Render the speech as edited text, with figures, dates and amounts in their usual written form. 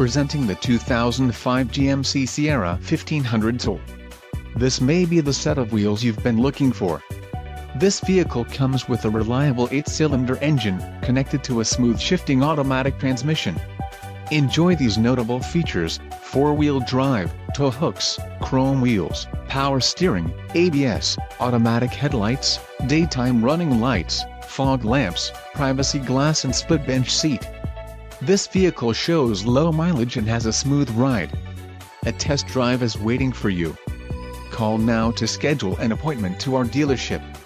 presenting the 2005 GMC Sierra 1500 Soul. This may be the set of wheels you've been looking for. This vehicle comes with a reliable 8-cylinder engine, connected to a smooth shifting automatic transmission. Enjoy these notable features: 4-wheel drive, tow hooks, chrome wheels, power steering, ABS, automatic headlights, daytime running lights, fog lamps, privacy glass and split bench seat. This vehicle shows low mileage and has a smooth ride. A test drive is waiting for you. Call now to schedule an appointment to our dealership.